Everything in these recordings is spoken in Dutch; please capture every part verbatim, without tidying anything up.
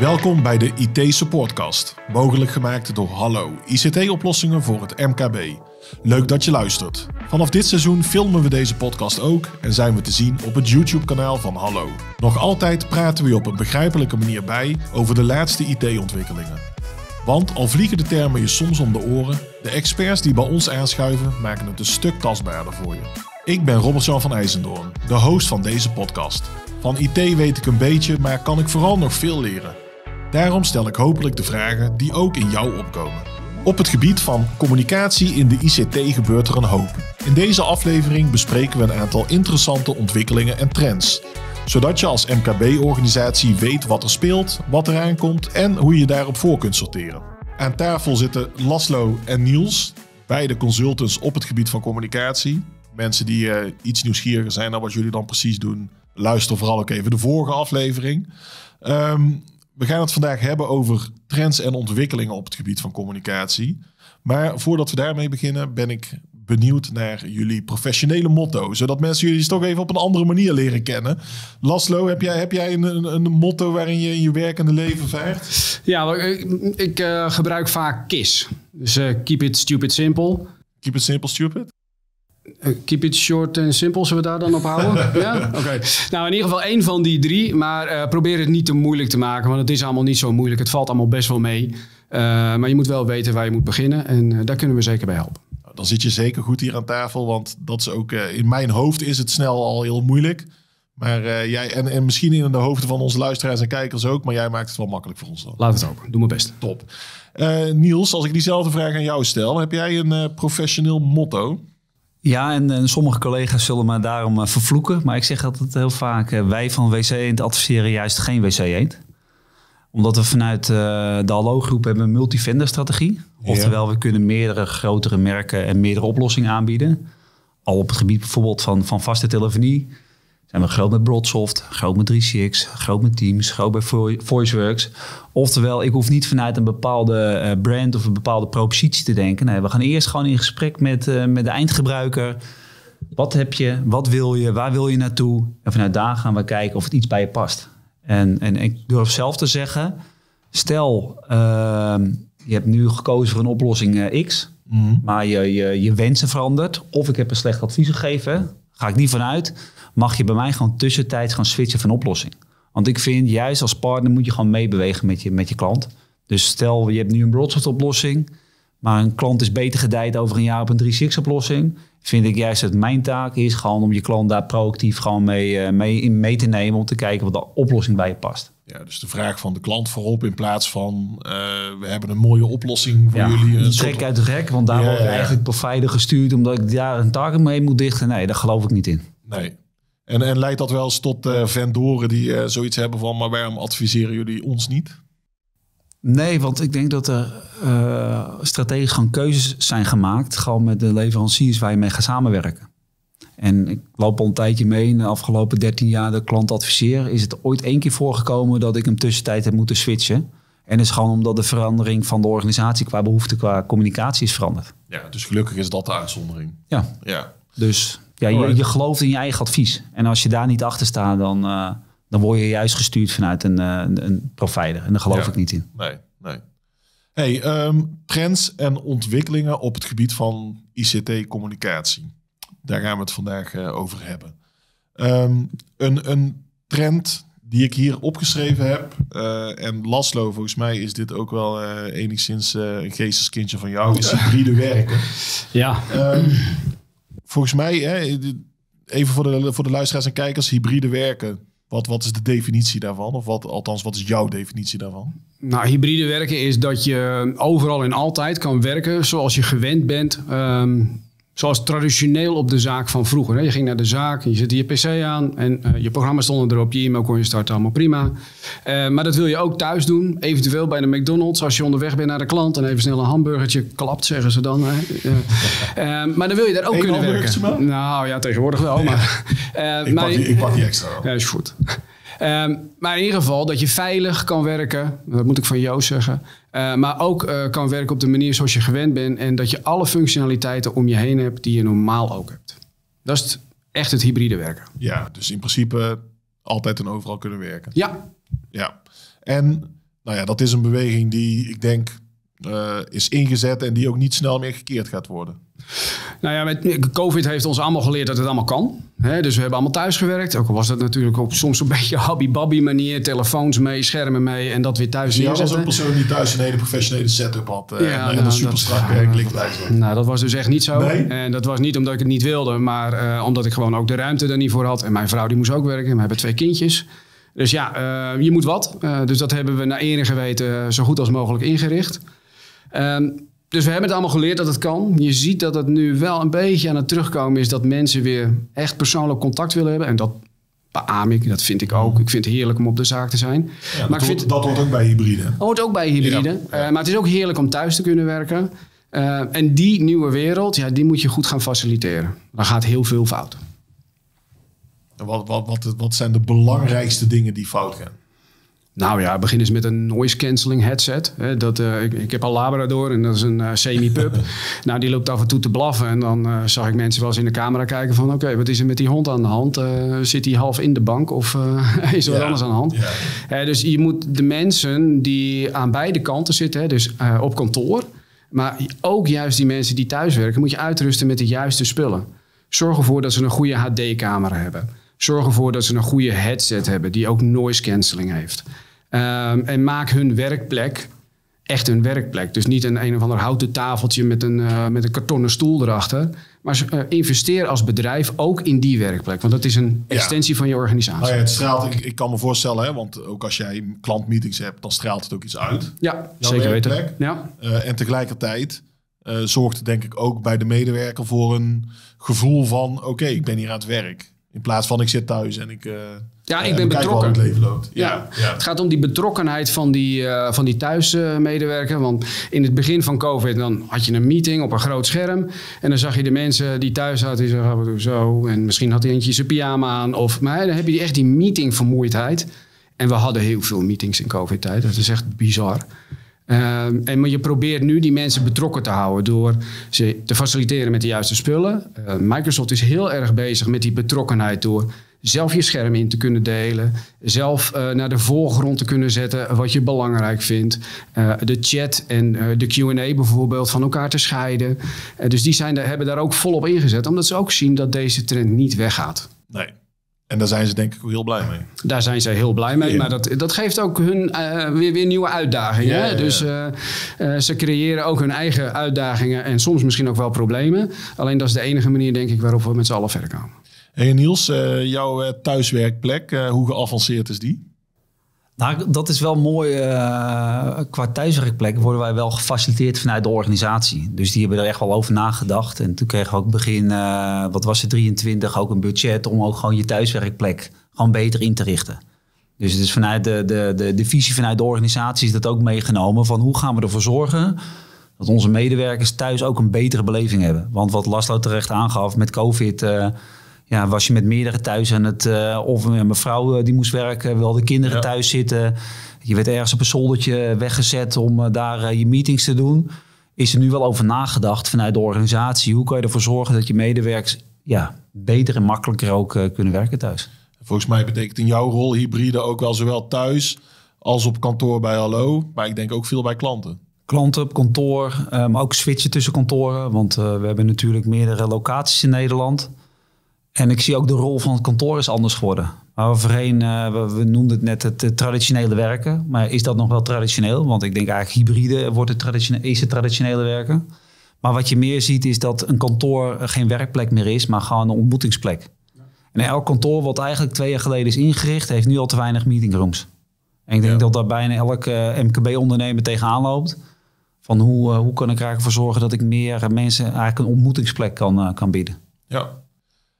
Welkom bij de I T-supportcast, mogelijk gemaakt door Hallo, I C T-oplossingen voor het M K B. Leuk dat je luistert. Vanaf dit seizoen filmen we deze podcast ook en zijn we te zien op het YouTube-kanaal van Hallo. Nog altijd praten we je op een begrijpelijke manier bij over de laatste I T-ontwikkelingen. Want al vliegen de termen je soms om de oren, de experts die bij ons aanschuiven maken het een stuk tastbaarder voor je. Ik ben Robert-Jan van IJsendoorn, de host van deze podcast. Van I T weet ik een beetje, maar kan ik vooral nog veel leren. Daarom stel ik hopelijk de vragen die ook in jou opkomen. Op het gebied van communicatie in de I C T gebeurt er een hoop. In deze aflevering bespreken we een aantal interessante ontwikkelingen en trends. Zodat je als M K B-organisatie weet wat er speelt, wat er aankomt en hoe je daarop voor kunt sorteren. Aan tafel zitten Laszlo en Niels, beide consultants op het gebied van communicatie. Mensen die uh, iets nieuwsgieriger zijn naar wat jullie dan precies doen, luister vooral ook even de vorige aflevering. Um, we gaan het vandaag hebben over trends en ontwikkelingen op het gebied van communicatie. Maar voordat we daarmee beginnen, ben ik benieuwd naar jullie professionele motto. Zodat mensen jullie toch even op een andere manier leren kennen. Laszlo, heb jij, heb jij een, een motto waarin je in je werkende leven vaart? Ja, ik, ik uh, gebruik vaak K I S. Dus uh, keep it stupid simple. Keep it simple stupid? Keep it short and simple, zullen we daar dan op houden? Ja? Okay. Nou, in ieder geval één van die drie. Maar uh, probeer het niet te moeilijk te maken, want het is allemaal niet zo moeilijk. Het valt allemaal best wel mee. Uh, maar je moet wel weten waar je moet beginnen. En uh, daar kunnen we zeker bij helpen. Dan zit je zeker goed hier aan tafel. Want dat is ook, uh, in mijn hoofd is het snel al heel moeilijk. Maar uh, jij, en, en misschien in de hoofden van onze luisteraars en kijkers ook. Maar jij maakt het wel makkelijk voor ons dan. Laat het ook. Doe mijn best. Top. Uh, Niels, als ik diezelfde vraag aan jou stel. Heb jij een uh, professioneel motto? Ja, en, en sommige collega's zullen me daarom uh, vervloeken. Maar ik zeg altijd heel vaak, uh, wij van W C-end adviseren juist geen W C-end. Omdat we vanuit uh, de Hallo-groep hebben een multi-vendor strategie. Ja. Oftewel, we kunnen meerdere grotere merken en meerdere oplossingen aanbieden. Al op het gebied bijvoorbeeld van, van vaste telefonie. Zijn we groot met Broadsoft, groot met drie C X, groot met Teams, groot bij Voiceworks. Oftewel, ik hoef niet vanuit een bepaalde uh, brand of een bepaalde propositie te denken. Nee, we gaan eerst gewoon in gesprek met, uh, met de eindgebruiker. Wat heb je? Wat wil je? Waar wil je naartoe? En vanuit daar gaan we kijken of het iets bij je past. En, en ik durf zelf te zeggen, stel uh, je hebt nu gekozen voor een oplossing uh, X, mm. maar je, je, je wensen verandert. Of ik heb een slecht advies gegeven. Ga ik niet vanuit, mag je bij mij gewoon tussentijds gaan switchen van oplossing. Want ik vind, juist als partner moet je gewoon meebewegen met je, met je klant. Dus stel, je hebt nu een Broadsoft oplossing, maar een klant is beter gedijd over een jaar op een drie C X oplossing. Vind ik juist dat mijn taak is gewoon om je klant daar proactief gewoon mee, mee, mee te nemen, om te kijken wat de oplossing bij je past. Ja, dus de vraag van de klant voorop in plaats van uh, we hebben een mooie oplossing voor ja, jullie. Een trek uit de rek, want daar ja, wordt ja. eigenlijk provider gestuurd omdat ik daar een target mee moet dichten. Nee, daar geloof ik niet in. Nee. En, en leidt dat wel eens tot uh, vendoren die uh, zoiets hebben van, maar waarom adviseren jullie ons niet? Nee, want ik denk dat er uh, strategisch gewoon keuzes zijn gemaakt, gewoon met de leveranciers waar je mee gaat samenwerken. En ik loop al een tijdje mee. In de afgelopen dertien jaar de klant adviseer. Is het ooit één keer voorgekomen dat ik hem tussentijd heb moeten switchen? En dat is gewoon omdat de verandering van de organisatie qua behoefte, qua communicatie is veranderd. Ja, dus gelukkig is dat de uitzondering. Ja, ja. Dus ja, je, je gelooft in je eigen advies. En als je daar niet achter staat, dan, uh, dan word je juist gestuurd vanuit een, uh, een provider. En daar geloof ja. ik niet in. Nee, nee. Hey, um, trends en ontwikkelingen op het gebied van I C T-communicatie. Daar gaan we het vandaag uh, over hebben. Um, een, een trend die ik hier opgeschreven heb. Uh, en Laszlo, volgens mij is dit ook wel uh, enigszins uh, een geesteskindje van jou. Is hybride werken. Ja. Um, volgens mij, hè, even voor de, voor de luisteraars en kijkers, hybride werken. Wat, wat is de definitie daarvan? Of wat, althans, wat is jouw definitie daarvan? Nou, hybride werken is dat je overal en altijd kan werken zoals je gewend bent. Um, Zoals traditioneel op de zaak van vroeger. Hè? Je ging naar de zaak, je zette je P C aan en uh, je programma's stonden erop, je e-mail kon je starten, allemaal prima. Uh, maar dat wil je ook thuis doen, eventueel bij de McDonald's. Als je onderweg bent naar de klant en even snel een hamburgertje klapt, zeggen ze dan. Hè? Uh, uh, maar dan wil je daar ook Eén kunnen werken. Maar? Nou ja, tegenwoordig wel. Maar, ja. uh, ik, maar pak die, ik pak die extra. Ja, is goed. Um, maar in ieder geval dat je veilig kan werken, dat moet ik van Joost zeggen. Uh, maar ook uh, kan werken op de manier zoals je gewend bent. En dat je alle functionaliteiten om je heen hebt die je normaal ook hebt. Dat is het, echt het hybride werken. Ja, dus in principe altijd en overal kunnen werken. Ja. Ja. En nou ja, dat is een beweging die ik denk uh, is ingezet en die ook niet snel meer gekeerd gaat worden. Nou ja, met COVID heeft ons allemaal geleerd dat het allemaal kan. He, dus we hebben allemaal thuis gewerkt. Ook al was dat natuurlijk op soms een beetje hobby-babby manier. Telefoons mee, schermen mee en dat weer thuis neerzetten. Ja, was een persoon die thuis een hele professionele setup had. Ja, en nou, nou, super strak werkelijkheid. Nou, nou, dat was dus echt niet zo. Nee? En dat was niet omdat ik het niet wilde, maar uh, omdat ik gewoon ook de ruimte er niet voor had. En mijn vrouw die moest ook werken. We hebben twee kindjes. Dus ja, uh, je moet wat. Uh, dus dat hebben we naar ere geweten zo goed als mogelijk ingericht. Um, Dus we hebben het allemaal geleerd dat het kan. Je ziet dat het nu wel een beetje aan het terugkomen is dat mensen weer echt persoonlijk contact willen hebben. En dat beaam ik, dat vind ik ook. Ik vind het heerlijk om op de zaak te zijn. Ja, maar dat, ik vind, hoort, dat hoort ook bij hybride. Dat hoort ook bij hybride. Ja, ja. Uh, maar het is ook heerlijk om thuis te kunnen werken. Uh, en die nieuwe wereld, ja, die moet je goed gaan faciliteren. Daar gaat heel veel fout. Wat, wat, wat, wat zijn de belangrijkste dingen die fout gaan? Nou ja, begin eens met een noise cancelling headset. Dat, uh, ik, ik heb al Labrador en dat is een uh, semi-pup. Nou, die loopt af en toe te blaffen. En dan uh, zag ik mensen wel eens in de camera kijken van... oké, okay, wat is er met die hond aan de hand? Uh, zit hij half in de bank of uh, is er ja. wat anders aan de hand? Ja. Uh, dus je moet de mensen die aan beide kanten zitten, dus uh, op kantoor... maar ook juist die mensen die thuiswerken... moet je uitrusten met de juiste spullen. Zorg ervoor dat ze een goede H D-camera hebben. Zorg ervoor dat ze een goede headset hebben... die ook noise cancelling heeft... Um, en maak hun werkplek echt hun werkplek. Dus niet een een of ander houten tafeltje met een, uh, met een kartonnen stoel erachter. Maar uh, investeer als bedrijf ook in die werkplek. Want dat is een ja. extensie van je organisatie. Nou ja, het straalt, ik, ik kan me voorstellen, hè, want ook als jij klantmeetings hebt... dan straalt het ook iets uit. Ja, zeker weten. Ja. Uh, en tegelijkertijd uh, zorgt denk ik ook bij de medewerker... voor een gevoel van, oké, okay, ik ben hier aan het werk. In plaats van ik zit thuis en ik... Uh, Ja, ik ben betrokken. Het leven loopt. Ja, ja. Ja. Het gaat om die betrokkenheid van die, uh, van die thuismedewerker. Uh, Want in het begin van COVID dan had je een meeting op een groot scherm. En dan zag je de mensen die thuis zaten. Die zeiden zo. En misschien had hij eentje zijn pyjama aan. Of, maar dan heb je echt die meetingvermoeidheid. En we hadden heel veel meetings in COVID-tijd. Dat is echt bizar. Uh, en maar je probeert nu die mensen betrokken te houden door ze te faciliteren met de juiste spullen. Uh, Microsoft is heel erg bezig met die betrokkenheid door zelf je scherm in te kunnen delen. Zelf uh, naar de voorgrond te kunnen zetten wat je belangrijk vindt. Uh, de chat en uh, de Q en A bijvoorbeeld van elkaar te scheiden. Uh, dus die zijn daar, hebben daar ook volop ingezet. Omdat ze ook zien dat deze trend niet weggaat. Nee. En daar zijn ze denk ik ook heel blij mee. Daar zijn ze heel blij mee. Maar dat, dat geeft ook hun uh, weer, weer nieuwe uitdagingen. Ja, ja, ja. Dus uh, uh, ze creëren ook hun eigen uitdagingen. En soms misschien ook wel problemen. Alleen dat is de enige manier denk ik waarop we met z'n allen verder komen. Hey Niels, uh, jouw thuiswerkplek, uh, hoe geavanceerd is die? Nou, dat is wel mooi. Uh, qua thuiswerkplek worden wij wel gefaciliteerd vanuit de organisatie. Dus die hebben er echt wel over nagedacht. En toen kregen we ook begin, uh, wat was het, drieëntwintig, ook een budget om ook gewoon je thuiswerkplek gewoon beter in te richten. Dus het is vanuit de, de, de, de visie vanuit de organisatie is dat ook meegenomen van hoe gaan we ervoor zorgen dat onze medewerkers thuis ook een betere beleving hebben. Want wat Laszlo terecht aangaf met COVID... Uh, Ja, was je met meerdere thuis aan het... Uh, of mijn vrouw uh, die moest werken, wel de kinderen ja. thuis zitten. Je werd ergens op een zoldertje weggezet om uh, daar uh, je meetings te doen. Is er nu wel over nagedacht vanuit de organisatie? Hoe kan je ervoor zorgen dat je medewerkers ja, beter en makkelijker ook uh, kunnen werken thuis? Volgens mij betekent in jouw rol hybride ook wel zowel thuis als op kantoor bij Hallo. Maar ik denk ook veel bij klanten. Klanten op kantoor, uh, maar ook switchen tussen kantoren. Want uh, we hebben natuurlijk meerdere locaties in Nederland... En ik zie ook de rol van het kantoor is anders geworden. Maar voorheen, uh, we, we noemden het net het uh, traditionele werken. Maar is dat nog wel traditioneel? Want ik denk eigenlijk hybride wordt het traditione- is het traditionele werken. Maar wat je meer ziet is dat een kantoor geen werkplek meer is, maar gewoon een ontmoetingsplek. Ja. En elk kantoor wat eigenlijk twee jaar geleden is ingericht, heeft nu al te weinig meetingrooms. En ik denk ja. dat daar bijna elk uh, M K B-ondernemer tegenaan loopt. Van hoe, uh, hoe kan ik er eigenlijk voor zorgen dat ik meer mensen eigenlijk een ontmoetingsplek kan, uh, kan bieden. Ja.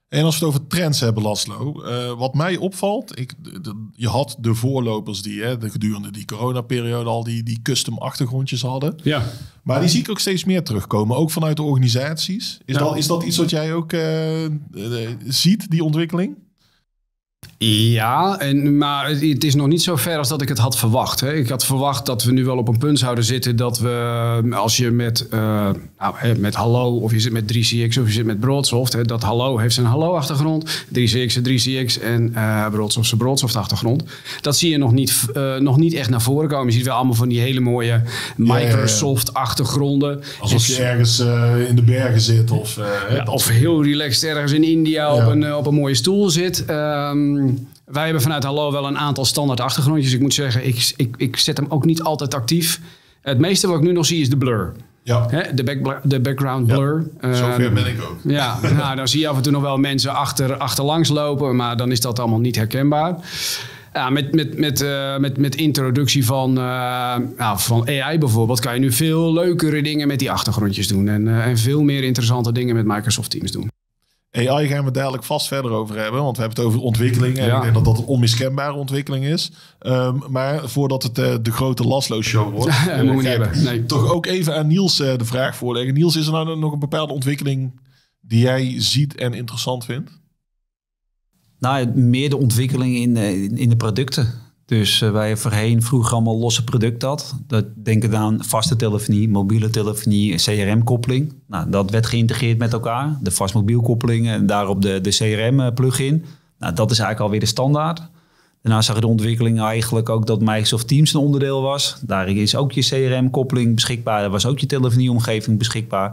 En als we het over trends hebben, Laszlo, uh, wat mij opvalt, ik, de, de, je had de voorlopers die hè, de gedurende die coronaperiode al die, die custom achtergrondjes hadden. Ja. Maar die zie ik ook steeds meer terugkomen, ook vanuit de organisaties. Is, ja. dat, is dat iets wat jij ook uh, uh, ziet, die ontwikkeling? Ja, en, maar het is nog niet zo ver als dat ik het had verwacht. Hè. Ik had verwacht dat we nu wel op een punt zouden zitten dat we, als je met, uh, nou, met Hallo of je zit met drie C X of je zit met Broadsoft, hè, dat Hallo heeft zijn Hallo-achtergrond, drie C X drie C X en uh, Broadsoft zijn Broadsoft-achtergrond. Dat zie je nog niet, uh, nog niet echt naar voren komen. Je ziet wel allemaal van die hele mooie Microsoft-achtergronden. Alsof je ergens uh, in de bergen zit. Of, uh, ja, of heel relaxed ergens in India ja. op, een, op een mooie stoel zit. Um, Wij hebben vanuit Hallo wel een aantal standaard achtergrondjes. Ik moet zeggen, ik, ik, ik zet hem ook niet altijd actief. Het meeste wat ik nu nog zie is de blur. Ja. Hè? De, back, de background blur. Ja. Zover um, ben ik ook. Ja, nou, dan zie je af en toe nog wel mensen achter, achterlangs lopen. Maar dan is dat allemaal niet herkenbaar. Ja, met, met, met, uh, met, met introductie van, uh, nou, van A I bijvoorbeeld kan je nu veel leukere dingen met die achtergrondjes doen. En, uh, en veel meer interessante dingen met Microsoft Teams doen. A I gaan we dadelijk vast verder over hebben, want we hebben het over ontwikkeling. En ja. Ik denk dat dat een onmiskenbare ontwikkeling is. Um, maar voordat het uh, de grote Laszlo-show wordt, ja, moet niet hebben. Nee. Toch ook even aan Niels uh, de vraag voorleggen. Niels, is er nou nog een bepaalde ontwikkeling die jij ziet en interessant vindt? Nou, meer de ontwikkeling in, in de producten. Dus uh, wij voorheen vroeger allemaal losse producten had. Dat denken aan vaste telefonie, mobiele telefonie, C R M-koppeling. Nou, dat werd geïntegreerd met elkaar. De vastmobiel koppeling en daarop de, de C R M-plugin. Nou, dat is eigenlijk alweer de standaard. Daarna zag je de ontwikkeling eigenlijk ook dat Microsoft Teams een onderdeel was. Daar is ook je C R M-koppeling beschikbaar. Daar was ook je telefonieomgeving beschikbaar.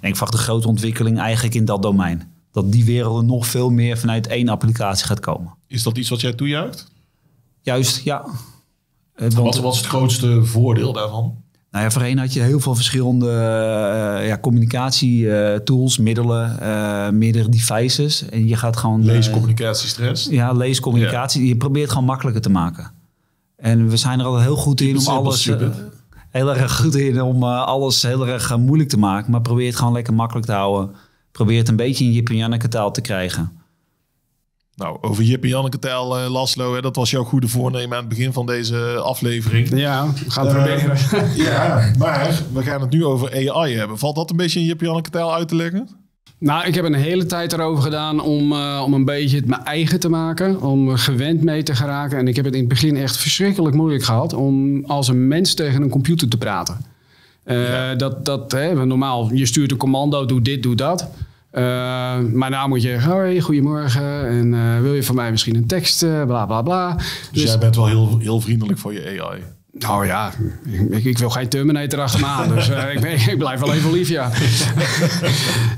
En ik verwacht de grote ontwikkeling eigenlijk in dat domein. Dat die wereld nog veel meer vanuit één applicatie gaat komen. Is dat iets wat jij toejuicht? Juist, ja. Want, wat was het grootste voordeel daarvan? Nou ja, voorheen had je heel veel verschillende uh, ja, communicatietools, uh, middelen, uh, meerdere devices. En je gaat gewoon... Lees, uh, communicatie, stress. Ja, lees, communicatie. Ja. Je probeert gewoon makkelijker te maken. En we zijn er al heel goed in om alles... Uh, heel erg goed in om uh, alles heel erg uh, moeilijk te maken. Maar probeer het gewoon lekker makkelijk te houden. Probeer het een beetje in Jip en Janneke taal te krijgen. Nou, over Jip en Janneke taal, uh, Laszlo, hè, dat was jouw goede voornemen aan het begin van deze aflevering. Ja, we gaan het uh, proberen. Ja, maar we gaan het nu over A I hebben. Valt dat een beetje in Jip en Janneke taal uit te leggen? Nou, ik heb een hele tijd erover gedaan om, uh, om een beetje het mijn eigen te maken. Om gewend mee te geraken. En ik heb het in het begin echt verschrikkelijk moeilijk gehad om als een mens tegen een computer te praten. Uh, ja. Dat, dat hè, normaal, je stuurt een commando, doe dit, doe dat. Uh, maar nou moet je, hoi, goedemorgen en uh, wil je van mij misschien een tekst, uh, bla bla bla. Dus, dus jij bent wel heel, heel vriendelijk voor je A I. Nou ja, ik, ik wil geen Terminator achter me aan, dus uh, ik, ben, ik blijf wel even lief, ja.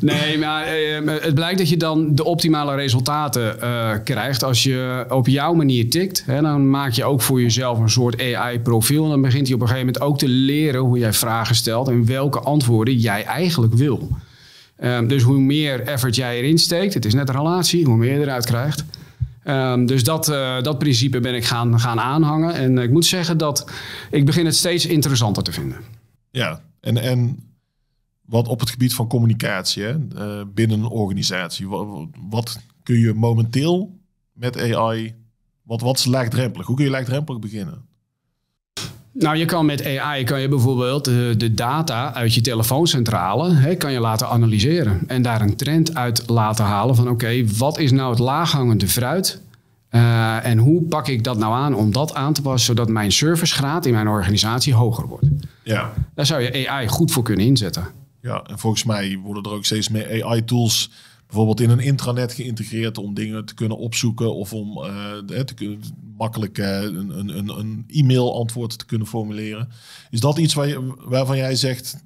Nee, maar uh, het blijkt dat je dan de optimale resultaten uh, krijgt als je op jouw manier tikt. Hè, dan maak je ook voor jezelf een soort A I-profiel en dan begint hij op een gegeven moment ook te leren hoe jij vragen stelt en welke antwoorden jij eigenlijk wil. Um, dus hoe meer effort jij erin steekt, het is net een relatie, hoe meer je eruit krijgt. Um, dus dat, uh, dat principe ben ik gaan, gaan aanhangen. En uh, ik moet zeggen dat ik begin het steeds interessanter te vinden. Ja, en, en wat op het gebied van communicatie, hè, uh, binnen een organisatie. Wat, wat kun je momenteel met A I, wat, wat is laagdrempelig? Hoe kun je laagdrempelig beginnen? Nou, je kan met A I kan je bijvoorbeeld de, de data uit je telefooncentrale hè, kan je laten analyseren. En daar een trend uit laten halen van oké, okay, wat is nou het laaghangende fruit? Uh, en hoe pak ik dat nou aan om dat aan te passen zodat mijn servicegraad in mijn organisatie hoger wordt? Ja. Daar zou je A I goed voor kunnen inzetten. Ja, en volgens mij worden er ook steeds meer A I-tools bijvoorbeeld in een intranet geïntegreerd om dingen te kunnen opzoeken of om uh, te kunnen, makkelijk uh, een, een, een e-mail antwoord te kunnen formuleren. Is dat iets waar je, waarvan jij zegt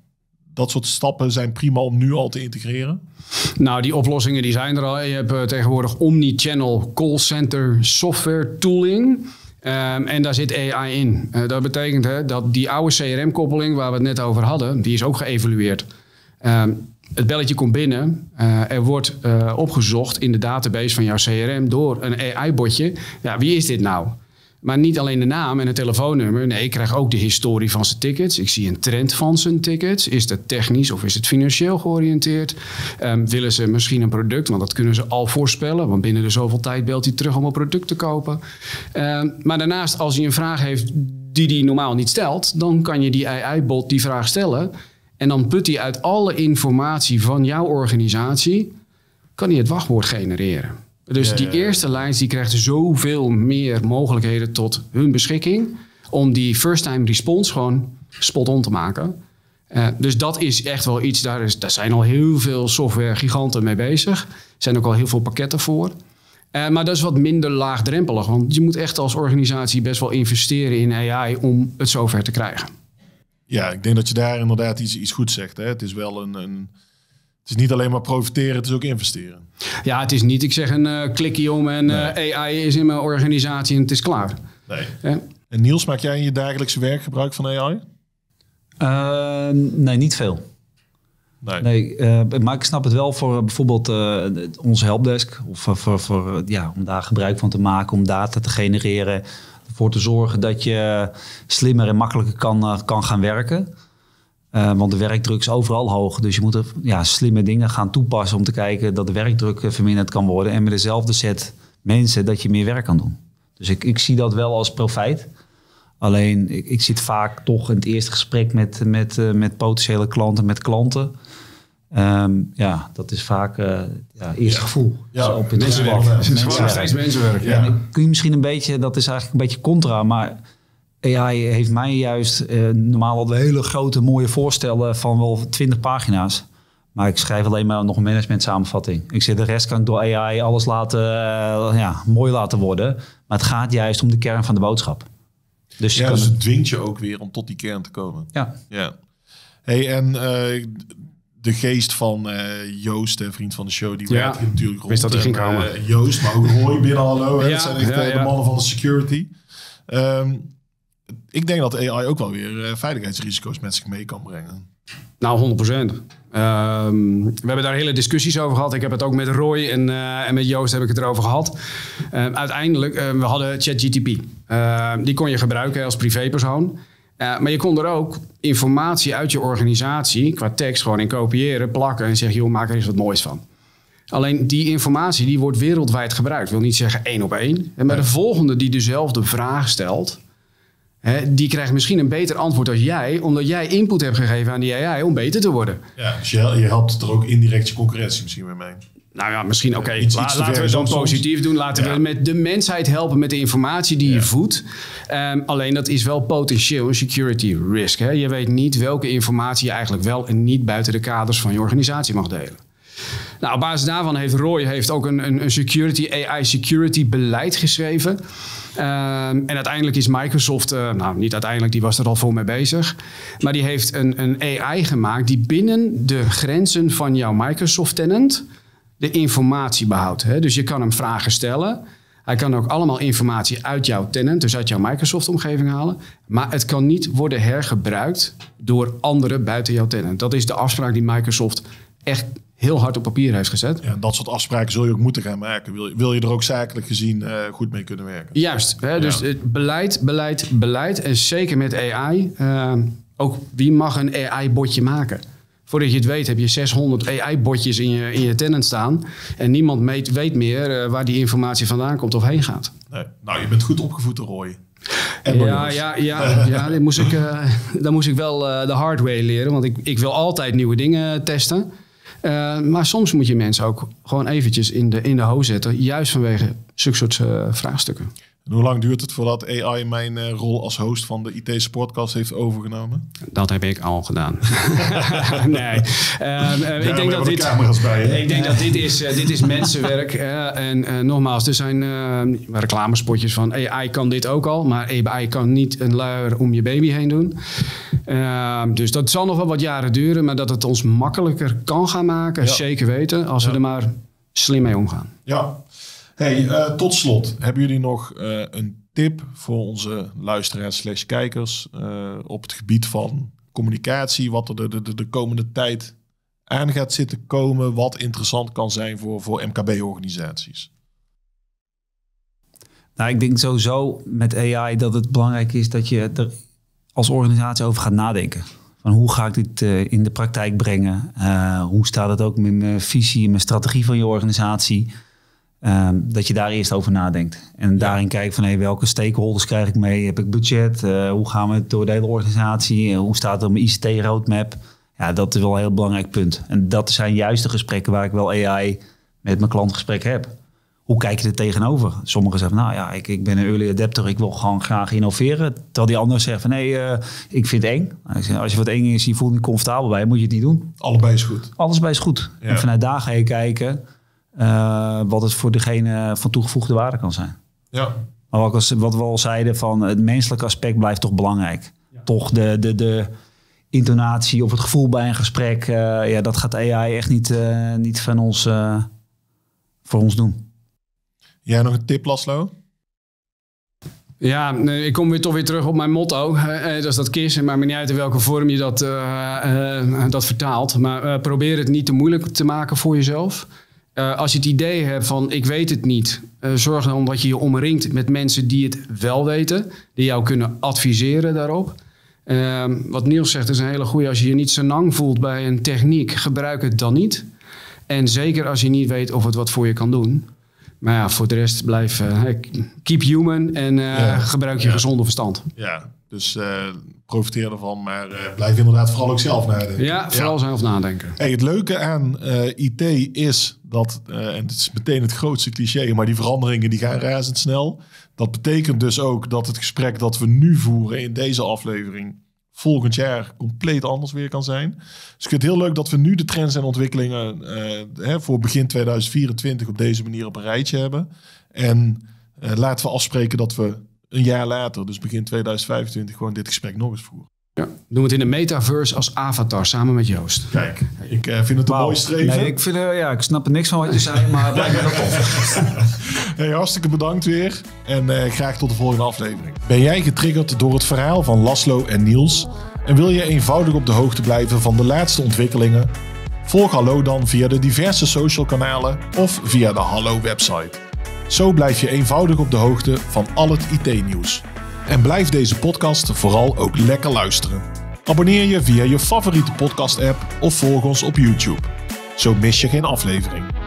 dat soort stappen zijn prima om nu al te integreren? Nou, die oplossingen die zijn er al. Je hebt uh, tegenwoordig omnichannel callcenter software tooling. Um, en daar zit A I in. Uh, dat betekent hè, dat die oude C R M-koppeling waar we het net over hadden, die is ook geëvalueerd. Um, Het belletje komt binnen, uh, er wordt uh, opgezocht in de database van jouw C R M door een A I-botje. Ja, wie is dit nou? Maar niet alleen de naam en het telefoonnummer. Nee, ik krijg ook de historie van zijn tickets. Ik zie een trend van zijn tickets. Is dat technisch of is het financieel georiënteerd? Um, willen ze misschien een product? Want dat kunnen ze al voorspellen. Want binnen de zoveel tijd belt hij terug om een product te kopen. Um, maar daarnaast, als hij een vraag heeft die hij normaal niet stelt, dan kan je die A I-bot die vraag stellen. En dan put hij uit alle informatie van jouw organisatie, kan hij het wachtwoord genereren. Dus ja, die ja, ja. eerste lines die krijgt zoveel meer mogelijkheden tot hun beschikking om die first-time response gewoon spot-on te maken. Uh, dus dat is echt wel iets, daar, is, daar zijn al heel veel software giganten mee bezig. Er zijn ook al heel veel pakketten voor. Uh, maar dat is wat minder laagdrempelig. Want je moet echt als organisatie best wel investeren in A I om het zover te krijgen. Ja, ik denk dat je daar inderdaad iets, iets goed zegt. Hè? Het is wel een, een... Het is niet alleen maar profiteren, het is ook investeren. Ja, het is niet, ik zeg een uh, klikje om en nee. uh, A I is in mijn organisatie en het is klaar. Nee. Ja. En Niels, maak jij in je dagelijkse werk gebruik van A I? Uh, nee, niet veel. Nee, nee uh, maar ik snap het wel voor uh, bijvoorbeeld uh, onze helpdesk. Of uh, voor, voor, uh, ja, om daar gebruik van te maken, om data te genereren. Ervoor te zorgen dat je slimmer en makkelijker kan, uh, kan gaan werken. Uh, want de werkdruk is overal hoog. Dus je moet er, ja, slimme dingen gaan toepassen om te kijken dat de werkdruk uh, verminderd kan worden. En met dezelfde set mensen dat je meer werk kan doen. Dus ik, ik zie dat wel als profijt. Alleen, ik, ik zit vaak toch in het eerste gesprek met, met, uh, met potentiële klanten, met klanten. Um, ja, dat is vaak uh, ja, eerste ja. gevoel. Ja, op het gewoon steeds mensenwerk. Ja. Ja. Kun je misschien een beetje, dat is eigenlijk een beetje contra, maar A I heeft mij juist uh, normaal al hele grote mooie voorstellen van wel twintig pagina's. Maar ik schrijf alleen maar nog een management samenvatting. Ik zeg, de rest kan ik door A I alles laten, uh, ja, mooi laten worden. Maar het gaat juist om de kern van de boodschap. Dus, ja, dus het dwingt je ook weer om tot die kern te komen. Ja. ja. Hey, en uh, de geest van uh, Joost, hè, vriend van de show, die ja. werkt natuurlijk rond. Dat ging komen. Uh, Joost, maar ook Roy binnen Hallo. Hè, ja, dat zijn echt ja, ja. de mannen van de security. Um, ik denk dat A I ook wel weer uh, veiligheidsrisico's met zich mee kan brengen. Nou, honderd procent. Um, we hebben daar hele discussies over gehad. Ik heb het ook met Roy en, uh, en met Joost heb ik het erover gehad. Uh, uiteindelijk, uh, we hadden ChatGPT. Uh, die kon je gebruiken als privépersoon. Uh, maar je kon er ook informatie uit je organisatie qua tekst gewoon in kopiëren, plakken en zeggen, joh, maak er eens wat moois van. Alleen die informatie die wordt wereldwijd gebruikt. Dat wil niet zeggen één op één. En maar de volgende die dezelfde vraag stelt, He, die krijgt misschien een beter antwoord dan jij, omdat jij input hebt gegeven aan die A I om beter te worden. Ja, dus je, je helpt er ook indirect je concurrentie misschien weer mee. Nou ja, misschien, oké, okay, ja, la, laten we het dan positief doen. Laten ja. we met de mensheid helpen met de informatie die ja. je voedt. Um, alleen dat is wel potentieel een security risk. He. Je weet niet welke informatie je eigenlijk wel en niet buiten de kaders van je organisatie mag delen. Nou, op basis daarvan heeft Roy heeft ook een, een, een security, A I security beleid geschreven. Um, en uiteindelijk is Microsoft, uh, nou niet uiteindelijk, die was er al vol mee bezig. Maar die heeft een, een A I gemaakt die binnen de grenzen van jouw Microsoft tenant de informatie behoudt. Hè? Dus je kan hem vragen stellen. Hij kan ook allemaal informatie uit jouw tenant, dus uit jouw Microsoft omgeving halen. Maar het kan niet worden hergebruikt door anderen buiten jouw tenant. Dat is de afspraak die Microsoft echt heel hard op papier heeft gezet. Ja, dat soort afspraken zul je ook moeten gaan maken. Wil je, wil je er ook zakelijk gezien uh, goed mee kunnen werken? Juist. Hè, dus ja. het beleid, beleid, beleid. En zeker met A I. Uh, ook wie mag een A I-botje maken? Voordat je het weet heb je zeshonderd A I-botjes in je, in je tenant staan. En niemand meet, weet meer uh, waar die informatie vandaan komt of heen gaat. Nee. Nou, je bent goed opgevoed, Roy. Ja, ja, ja, ja dat moest ik, uh, dat moest ik wel uh, de hard way leren. Want ik, ik wil altijd nieuwe dingen testen. Uh, maar soms moet je mensen ook gewoon eventjes in de, in de ho zetten. Juist vanwege zulke soort uh, vraagstukken. En hoe lang duurt het voordat A I mijn uh, rol als host van de I T-supportcast heeft overgenomen? Dat heb ik al gedaan. nee. Uh, uh, ik denk dat dit, de bij, ik denk dat dit is, uh, dit is mensenwerk. Uh, en uh, nogmaals, er zijn uh, reclamespotjes van A I kan dit ook al. Maar A I kan niet een luier om je baby heen doen. Uh, dus dat zal nog wel wat jaren duren. Maar dat het ons makkelijker kan gaan maken, ja. zeker weten. Als ja. we er maar slim mee omgaan. Ja. Hey, uh, tot slot, hebben jullie nog uh, een tip voor onze luisteraars slash kijkers uh, op het gebied van communicatie, wat er de, de, de komende tijd aan gaat zitten komen, wat interessant kan zijn voor, voor M K B-organisaties? Nou, ik denk sowieso met A I dat het belangrijk is dat je er als organisatie over gaat nadenken. Van hoe ga ik dit uh, in de praktijk brengen? Uh, hoe staat het ook met mijn visie en mijn strategie van je organisatie? Um, dat je daar eerst over nadenkt. En ja. daarin kijkt van hey, welke stakeholders krijg ik mee? Heb ik budget? Uh, hoe gaan we het door de hele organisatie? Uh, hoe staat het op mijn I C T-roadmap? Ja, dat is wel een heel belangrijk punt. En dat zijn juist de gesprekken waar ik wel A I met mijn klantgesprek heb. hoe kijk je er tegenover? Sommigen zeggen, nou ja, ik, ik ben een early adapter, ik wil gewoon graag innoveren. Terwijl die anderen zeggen, nee, uh, ik vind het eng. Nou, ik zeg, als je wat eng is, je voelt niet comfortabel bij, moet je het niet doen. Allebei is goed. Alles bij is goed. Ja. En vanuit daar ga je kijken uh, wat het voor degene van toegevoegde waarde kan zijn. Ja. Maar wat, wat we al zeiden, van het menselijke aspect blijft toch belangrijk. Ja. Toch de, de, de intonatie of het gevoel bij een gesprek, uh, ja, dat gaat A I echt niet, uh, niet van ons, uh, voor ons doen. Jij nog een tip, Laszlo? Ja, ik kom weer toch weer terug op mijn motto. Uh, dat is dat KIS. Het maakt me niet uit in welke vorm je dat, uh, uh, dat vertaalt. Maar uh, probeer het niet te moeilijk te maken voor jezelf. Uh, als je het idee hebt van ik weet het niet, uh, zorg dan dat je je omringt met mensen die het wel weten. Die jou kunnen adviseren daarop. Uh, wat Niels zegt is een hele goeie. Als je je niet zo lang voelt bij een techniek, gebruik het dan niet. En zeker als je niet weet of het wat voor je kan doen. Maar ja, voor de rest blijf uh, keep human en uh, ja. gebruik je ja. gezonde verstand. Ja, dus uh, profiteer ervan, maar uh, blijf inderdaad vooral ook zelf nadenken. Ja, vooral ja. zelf nadenken. Hey, het leuke aan uh, I T is dat, uh, en het is meteen het grootste cliché, maar die veranderingen die gaan razendsnel. Dat betekent dus ook dat het gesprek dat we nu voeren in deze aflevering volgend jaar compleet anders weer kan zijn. Dus ik vind het heel leuk dat we nu de trends en ontwikkelingen uh, hè, voor begin tweeduizend vierentwintig op deze manier op een rijtje hebben. En uh, laten we afspreken dat we een jaar later, dus begin tweeduizend vijfentwintig, gewoon dit gesprek nog eens voeren. Ja, doen we het in de metaverse als avatar samen met Joost. Kijk, ik uh, vind het een wow. mooi streven. Nee, ik, vind, uh, ja, ik snap er niks van wat je zei, maar blijf wel tof. Hey, hartstikke bedankt weer en uh, graag tot de volgende aflevering. Ben jij getriggerd door het verhaal van Laszlo en Niels en wil je eenvoudig op de hoogte blijven van de laatste ontwikkelingen? Volg Hallo dan via de diverse social kanalen of via de Hallo website. Zo blijf je eenvoudig op de hoogte van al het I T-nieuws. En blijf deze podcast vooral ook lekker luisteren. Abonneer je via je favoriete podcast-app of volg ons op YouTube. Zo mis je geen aflevering.